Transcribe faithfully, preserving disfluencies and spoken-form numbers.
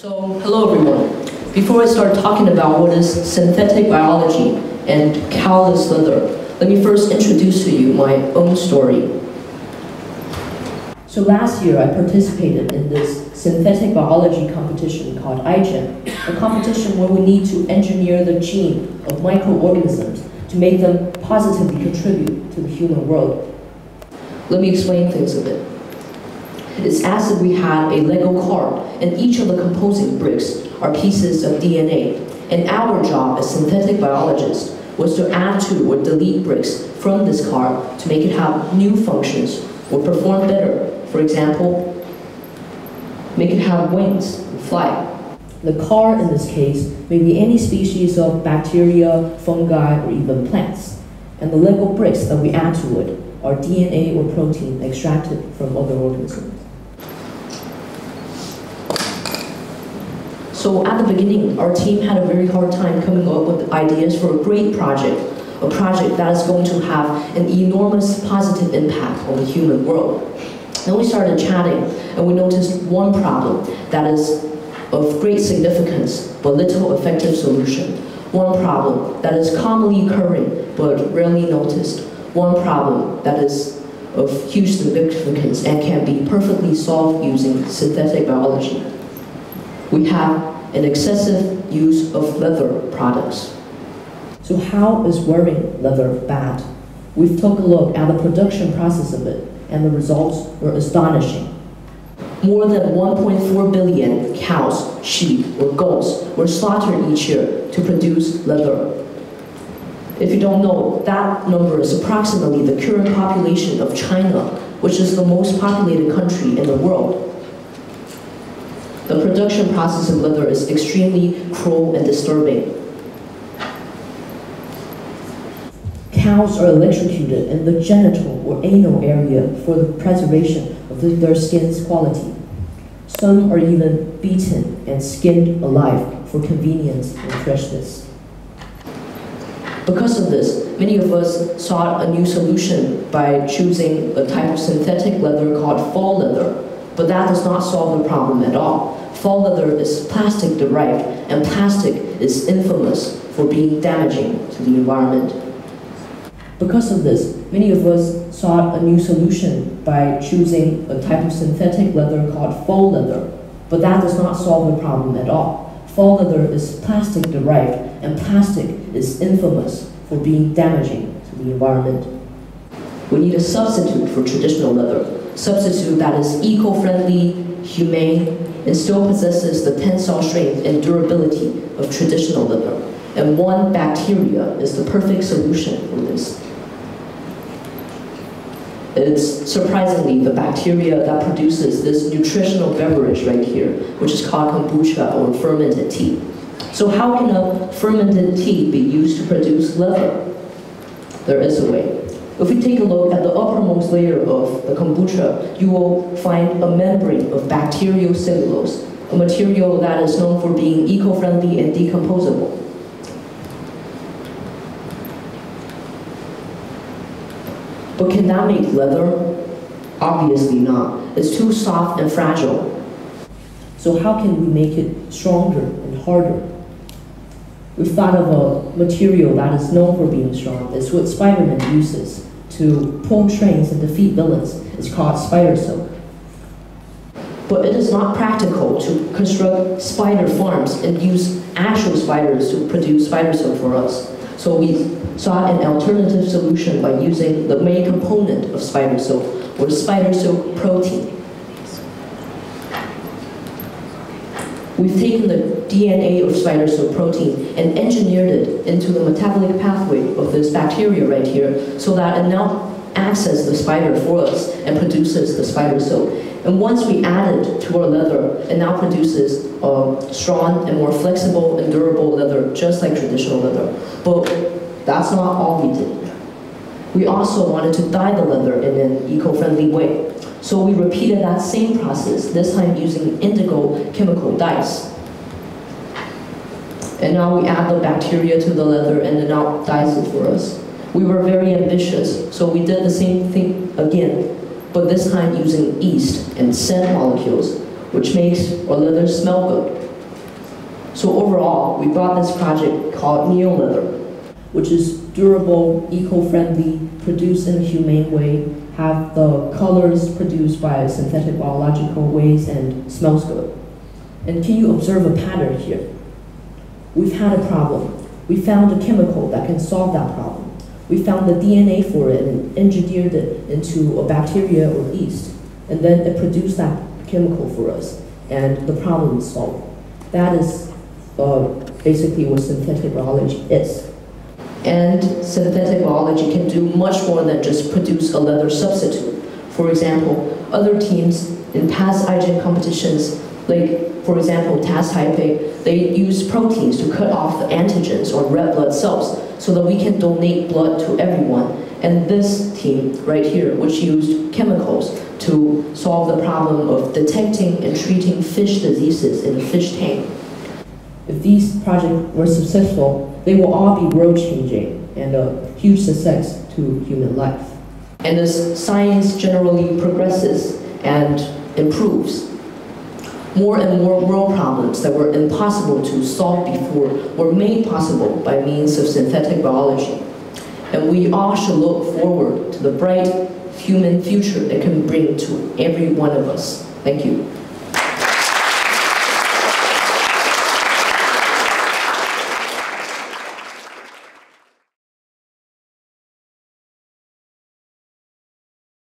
So, hello everyone. Before I start talking about what is synthetic biology and cowless leather, let me first introduce to you my own story. So last year I participated in this synthetic biology competition called iGEM, a competition where we need to engineer the gene of microorganisms to make them positively contribute to the human world. Let me explain things a bit. It's as if we had a Lego car, and each of the composing bricks are pieces of D N A. And our job as synthetic biologists was to add to or delete bricks from this car to make it have new functions or perform better. For example, make it have wings and fly. The car, in this case, may be any species of bacteria, fungi, or even plants. And the Lego bricks that we add to it are D N A or protein extracted from other organisms. So at the beginning, our team had a very hard time coming up with ideas for a great project, a project that is going to have an enormous positive impact on the human world. Then we started chatting, and we noticed one problem that is of great significance but little effective solution. One problem that is commonly occurring but rarely noticed. One problem that is of huge significance and can be perfectly solved using synthetic biology. We have an excessive use of leather products. So how is wearing leather bad? We've took a look at the production process of it, and the results were astonishing. More than one point four billion cows, sheep, or goats were slaughtered each year to produce leather. If you don't know, that number is approximately the current population of China, which is the most populated country in the world. The production process of leather is extremely cruel and disturbing. Cows are electrocuted in the genital or anal area for the preservation of their skin's quality. Some are even beaten and skinned alive for convenience and freshness. Because of this, many of us sought a new solution by choosing a type of synthetic leather called fall leather. But that does not solve the problem at all. Fall leather is plastic derived, and plastic is infamous for being damaging to the environment. Because of this, many of us sought a new solution by choosing a type of synthetic leather called fall leather. But that does not solve the problem at all. Fall leather is plastic derived, and plastic is infamous for being damaging to the environment. We need a substitute for traditional leather. Substitute that is eco-friendly, humane, and still possesses the tensile strength and durability of traditional leather. And one bacteria is the perfect solution for this. It's surprisingly the bacteria that produces this nutritional beverage right here, which is called kombucha or fermented tea. So how can a fermented tea be used to produce leather? There is a way. If we take a look at the uppermost layer of the kombucha, you will find a membrane of bacterial cellulose, a material that is known for being eco-friendly and decomposable. But can that make leather? Obviously not. It's too soft and fragile. So how can we make it stronger and harder? We've thought of a material that is known for being strong. It's what Spider-Man uses to pull trains and defeat villains. It's called spider silk. But it is not practical to construct spider farms and use actual spiders to produce spider silk for us. So we sought an alternative solution by using the main component of spider silk, or spider silk protein. We've taken the D N A of spider silk protein and engineered it into the metabolic pathway of this bacteria right here, so that it now accesses the spider for us and produces the spider silk. And once we add it to our leather, it now produces a strong and more flexible and durable leather, just like traditional leather. But that's not all we did. We also wanted to dye the leather in an eco-friendly way. So we repeated that same process, this time using indigo chemical dyes. And now we add the bacteria to the leather, and it now dyes it for us. We were very ambitious, so we did the same thing again, but this time using yeast and scent molecules, which makes our leather smell good. So overall, we brought this project called Neo Leather, which is durable, eco-friendly, produced in a humane way, have the colors produced by synthetic biological ways, and smells good. And can you observe a pattern here? We've had a problem. We found a chemical that can solve that problem. We found the D N A for it and engineered it into a bacteria or yeast. And then it produced that chemical for us, and the problem is solved. That is uh, basically what synthetic biology is. And synthetic biology can do much more than just produce a leather substitute. For example, other teams in past iGEM competitions, like for example TasHaype, they use proteins to cut off the antigens or red blood cells so that we can donate blood to everyone. And this team right here, which used chemicals to solve the problem of detecting and treating fish diseases in a fish tank. If these projects were successful, they will all be world-changing and a huge success to human life. And as science generally progresses and improves, more and more world problems that were impossible to solve before were made possible by means of synthetic biology. And we all should look forward to the bright human future it can bring to every one of us. Thank you.